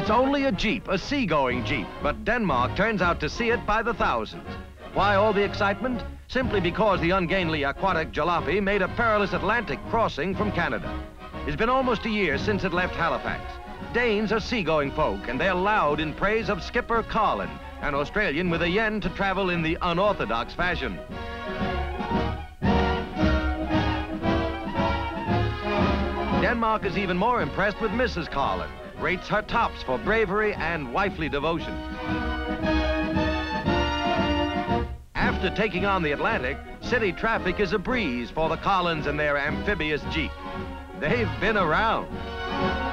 It's only a jeep, a seagoing jeep, but Denmark turns out to see it by the thousands. Why all the excitement? Simply because the ungainly aquatic jalopy made a perilous Atlantic crossing from Canada. It's been almost a year since it left Halifax. Danes are seagoing folk, and they're loud in praise of Skipper Carlin, an Australian with a yen to travel in the unorthodox fashion. Denmark is even more impressed with Mrs. Carlin, rates her tops for bravery and wifely devotion. After taking on the Atlantic, city traffic is a breeze for the Carlins and their amphibious jeep. They've been around.